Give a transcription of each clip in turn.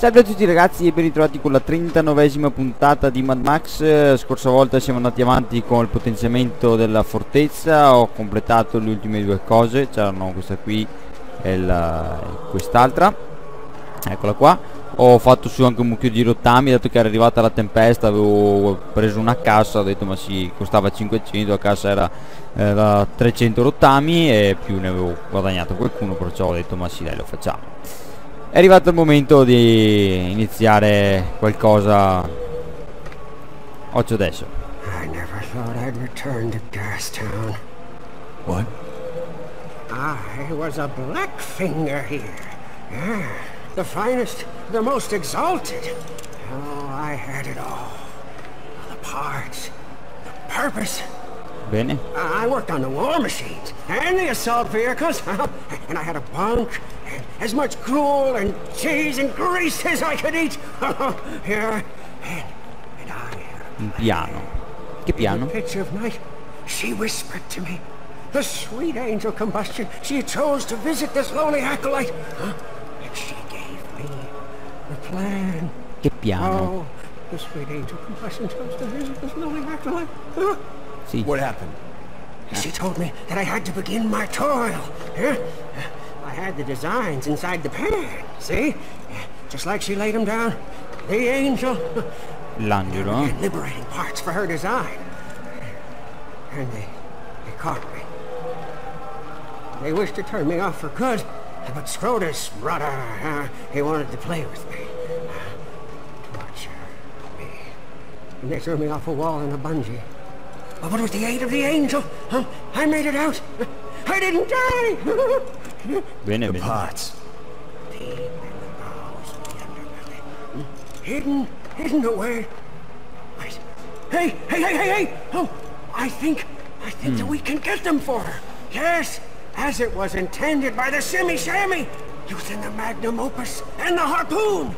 Salve a tutti ragazzi e ben ritrovati con la 39esima puntata di Mad Max. Scorsa volta siamo andati avanti con il potenziamento della fortezza. Ho completato le ultime due cose. C'erano questa qui e quest'altra. Eccola qua. Ho fatto su anche un mucchio di rottami. Dato che era arrivata la tempesta avevo preso una cassa. Ho detto ma sì, costava 500. La cassa era 300 rottami e più ne avevo guadagnato qualcuno. Perciò ho detto ma sì dai, lo facciamo. È arrivato il momento di iniziare qualcosa. Occhio adesso. I never thought I'd return to Gastown. What? I was a blackfinger here. Yeah, the finest, the most exalted. Oh, I had it all. The parts, the purpose. Bene. I worked on the war machines and the assault vehicles, and I had a bunk. As much gruel and cheese and grease as I could eat. Here and I. Un piano. Che piano? Picture of night. She whispered to me. The sweet angel combustion. She chose to visit this lonely acolyte. And she gave me the plan. Che piano? Oh, the sweet angel combustion chose to visit this lonely acolyte. See what happened? She told me that I had to begin my toil. I had the designs inside the pan, see? Just like she laid them down. The angel. L'angelo. Liberating parts for her design. And they caught me. They wished to turn me off for good, but Scrotus, brother, he wanted to play with me. Torture me. And they threw me off a wall in a bungee. But with the aid of the angel, I made it out. I didn't die! Bene, bene. Hidden away. Hey! Oh, I think that we can get them for her. Yes, as it was intended by the Shimmy Shammy, using the magnum opus and the harpoon.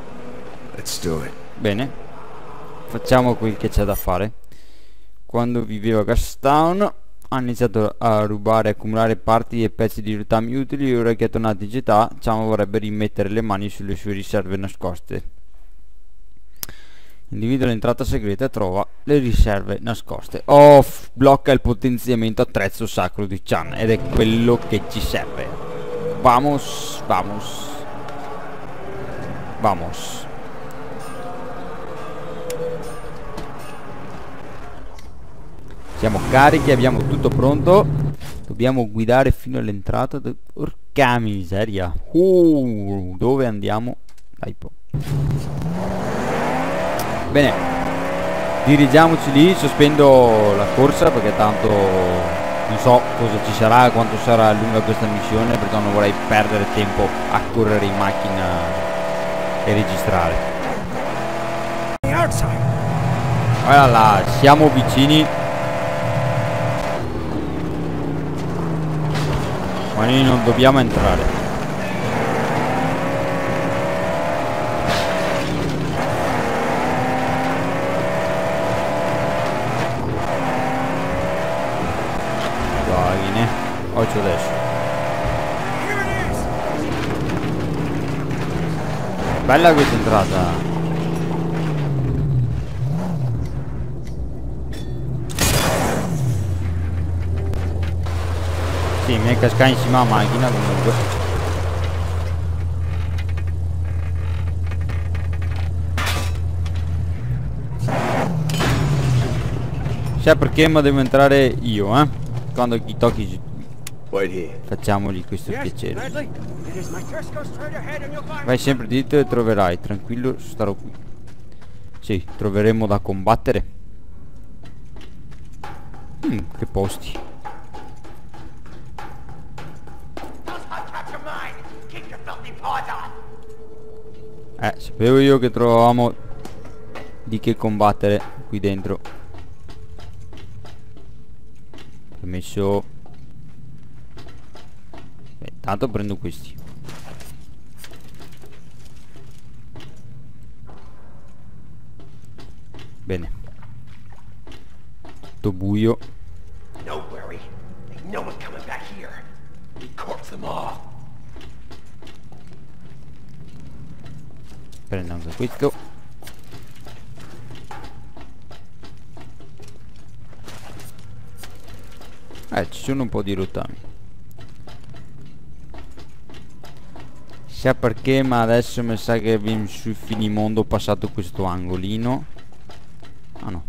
Let's do it. Bene. Facciamo quel che c'è da fare. Quando vivevo a Gastown ha iniziato a rubare e accumulare parti e pezzi di rottami utili. Ora che è tornato in città, Chamo vorrebbe rimettere le mani sulle sue riserve nascoste. Individua l'entrata segreta e trova le riserve nascoste. Blocca il potenziamento attrezzo sacro di Chan, ed è quello che ci serve. Vamos, vamos, vamos. Siamo carichi, abbiamo tutto pronto. Dobbiamo guidare fino all'entrata. Porca miseria. Dove andiamo? Dai po'. Bene. Dirigiamoci lì. Sospendo la corsa perché tanto non so cosa ci sarà, quanto sarà lunga questa missione, perché non vorrei perdere tempo a correre in macchina e registrare. Guarda là, siamo vicini. Ma noi non dobbiamo entrare. Vagine. Occhio adesso. Bella questa entrata. Sì, mi è cascata in cima alla macchina comunque. Sai perché, ma devo entrare io, eh? Quando chi tocchi. Facciamogli questo piacere. Vai sempre dritto e troverai. Tranquillo, starò qui. Sì, troveremo da combattere. Che posti. Sapevo io che trovavamo di che combattere qui dentro. Permesso. Beh, intanto prendo questi. Bene. Tutto buio. No worry. No one's coming back here. We corpse them all. Prendiamo anche questo. Ci sono un po' di rottami. Chissà perché, ma adesso mi sa che sul finimondo ho passato questo angolino. Ah no.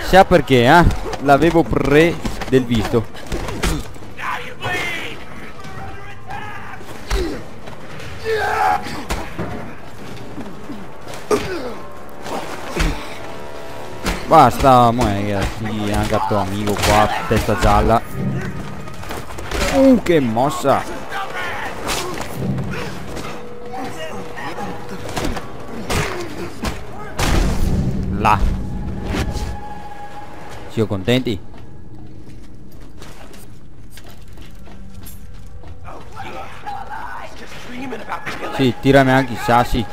Chissà perché, l'avevo del visto. Basta, sì, anche a tuo amico qua, testa gialla. Che mossa! Là! Siamo contenti? Sì, tirami anche i sassi.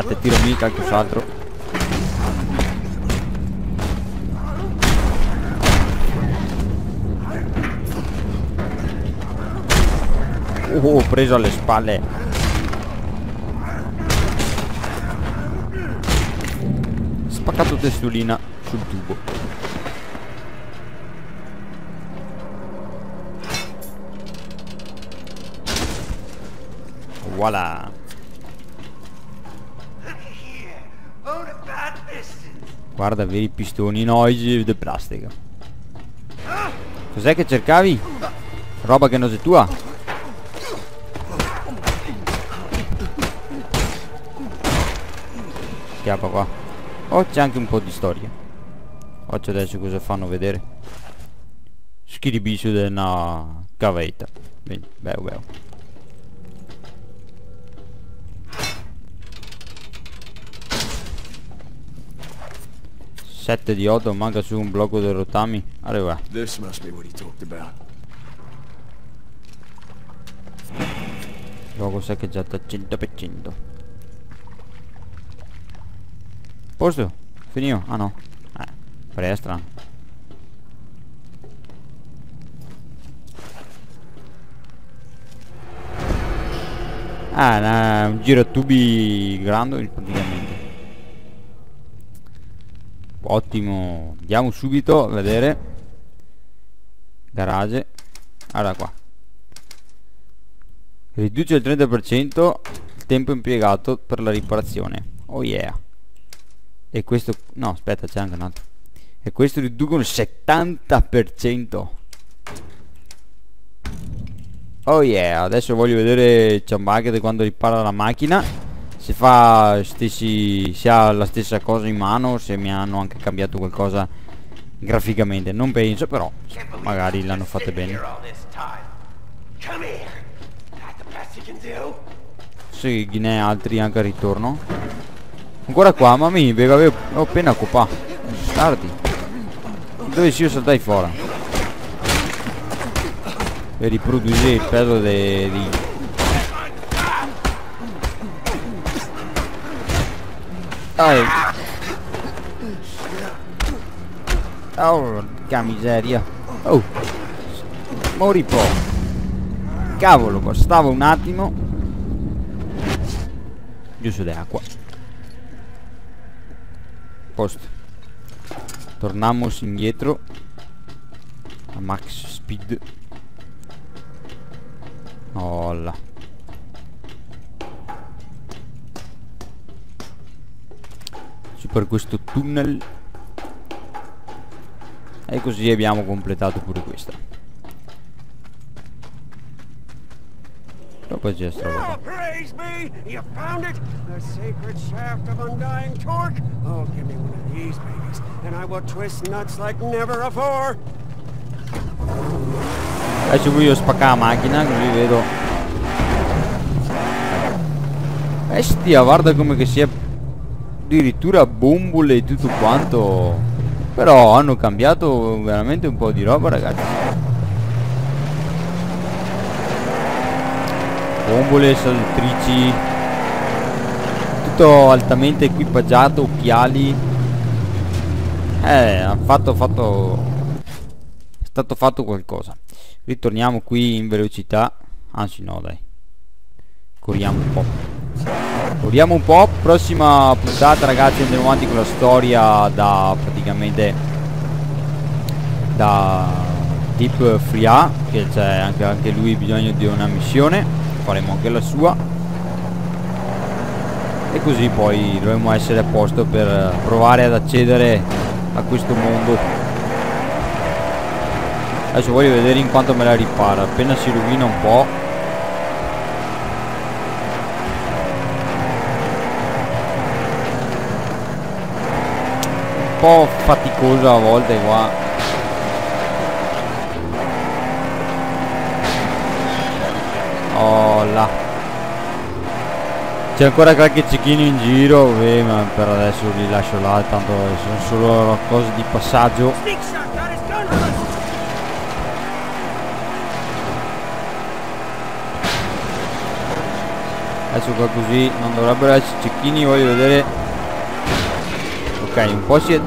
Te tiro mica qualcos'altro. Ho preso alle spalle. Spaccato testolina sul tubo. Voilà. Guarda, veri pistoni noisi di plastica. Cos'è che cercavi? Roba che non è tua? Schiappa qua. Oh, c'è anche un po' di storia. Oggi adesso cosa fanno vedere? Schiribicio della cavetta. Bene, bello bello. Di 8 manca su un blocco dei rottami. Arriva. Il gioco saccheggiato al 100%. Posto? Finito? Ah no. Presto. Un giratubi grande praticamente. Ottimo, andiamo subito a vedere garage. Allora qua riduce il 30% il tempo impiegato per la riparazione. Oh yeah. E questo no, aspetta, c'è anche un altro. E questo riducono il 70%. Oh yeah. Adesso voglio vedere Chumbucket quando ripara la macchina, se fa se ha la stessa cosa in mano, se mi hanno anche cambiato qualcosa graficamente. Non penso, però magari l'hanno fatta bene. Sì, ne altri anche al ritorno. Ancora qua, ma mi avevo appena occupato. Tardi. Dovessi io saltai fuori per riprodurre il peso di... Oh, che miseria. Oh, mori po'. Cavolo, bastava un attimo. Giusto d'acqua. Posto. Torniamo indietro a max speed. Oh là. Per questo tunnel. E così abbiamo completato pure questa. Dopo c'è sta roba. Adesso voglio spaccare la macchina così vedo. Bestia, guarda come che si è addirittura bombole e tutto quanto. Però hanno cambiato veramente un po' di roba, ragazzi. Bombole, saltrici, tutto altamente equipaggiato, occhiali. È stato fatto qualcosa. Ritorniamo qui in velocità. Anzi no, dai, corriamo un po'. Corriamo un po'. Prossima puntata, ragazzi, andiamo avanti con la storia da praticamente da Deep Fria, che c'è anche lui bisogno di una missione. Faremo anche la sua e così poi dovremmo essere a posto per provare ad accedere a questo mondo. Adesso voglio vedere in quanto me la ripara. Appena si rovina un po'. Un po' faticosa a volte qua. Oh là. C'è ancora qualche cecchino in giro. Beh, ma per adesso li lascio là. Tanto sono solo cose di passaggio. Adesso qua così non dovrebbero essere cecchini, voglio vedere. Ok, un po' si è...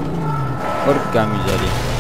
porca miseria.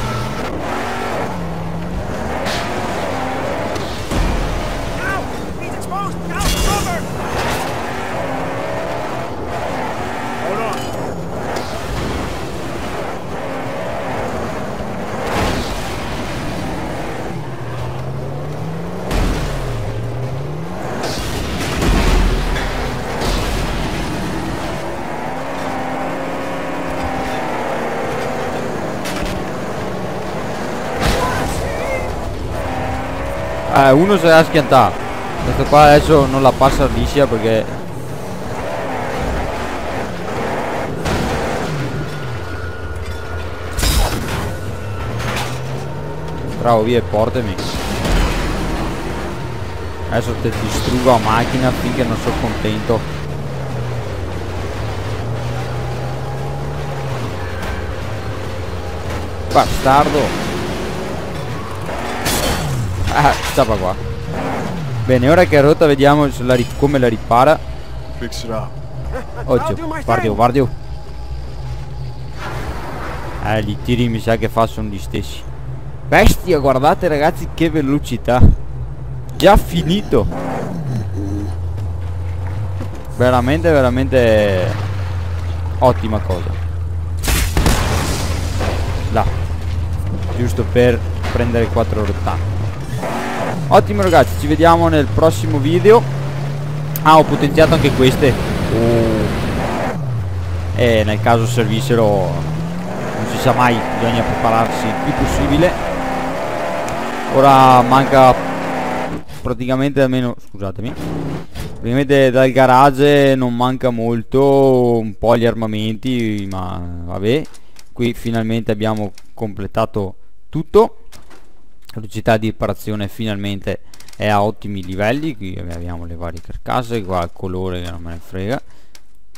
Uno si è schiantato. Questo qua adesso non la passa liscia perché... bravo, via, portami. Adesso te distruggo a macchina finché non sono contento. Bastardo. Ah, stava qua. Bene, ora che è rotta vediamo se la come la ripara. Oddio, guardio, guardio. Gli tiri mi sa che fa sono gli stessi. Bestia, guardate ragazzi che velocità. Già finito. Veramente, veramente ottima cosa. Là. Giusto per prendere 4 rottami. Ottimo ragazzi, ci vediamo nel prossimo video. Ah, ho potenziato anche queste. E nel caso servissero, non si sa mai, bisogna prepararsi il più possibile. Ora manca praticamente almeno, scusatemi, praticamente dal garage non manca molto, un po' gli armamenti, ma vabbè. Qui finalmente abbiamo completato tutto. La velocità di riparazione finalmente è a ottimi livelli. Qui abbiamo le varie carcasse. Qua il colore che non me ne frega.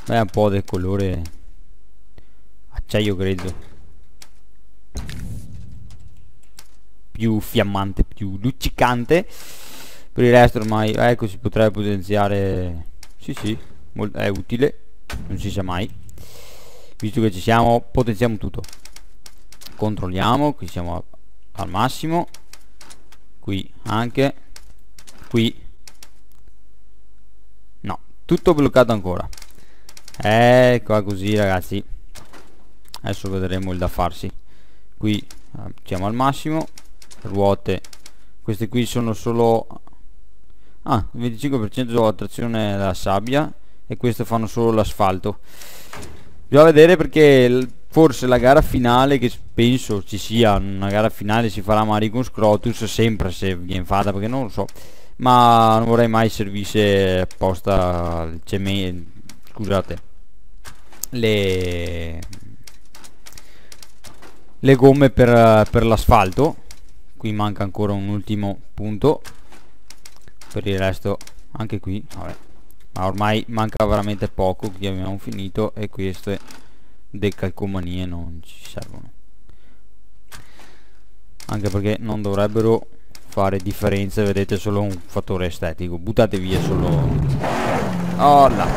Beh, un po' del colore acciaio grezzo, più fiammante, più luccicante. Per il resto ormai, ecco, si potrebbe potenziare. Sì, è utile, non si sa mai. Visto che ci siamo, potenziamo tutto. Controlliamo, qui siamo al massimo. Qui anche, qui no, tutto bloccato ancora. Ecco così ragazzi, adesso vedremo il da farsi. Qui siamo al massimo. Ruote, queste qui sono solo 25% trazione della sabbia e queste fanno solo l'asfalto. Bisogna vedere perché forse la gara finale, che penso ci sia una gara finale, si farà magari con Scrotus, sempre se viene fatta, perché non lo so, ma non vorrei mai servisse apposta il cemento, scusate, le gomme per l'asfalto. Qui manca ancora un ultimo punto. Per il resto anche qui vabbè, ma ormai manca veramente poco. Qui abbiamo finito e queste decalcomanie non ci servono, anche perché non dovrebbero fare differenza, vedete, solo un fattore estetico. Buttate via solo. Oh là.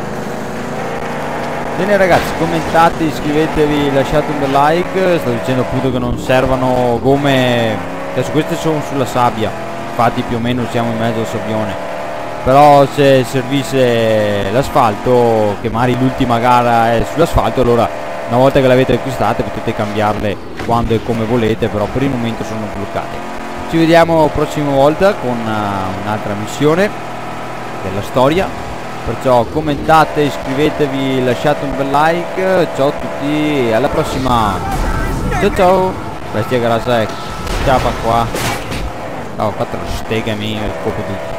Bene ragazzi, commentate, iscrivetevi, lasciate un bel like. Sto dicendo appunto che non servono gomme, adesso queste sono sulla sabbia, infatti più o meno siamo in mezzo al sobbione. Però se servisse l'asfalto, che magari l'ultima gara è sull'asfalto, allora una volta che l'avete acquistate potete cambiarle quando e come volete, però per il momento sono bloccate. Ci vediamo prossima volta con un'altra missione della storia, perciò commentate, iscrivetevi, lasciate un bel like, ciao a tutti e alla prossima, ciao ciao. Bestia grassa, ciao qua, ciao quattro stega mio, colpo tutti.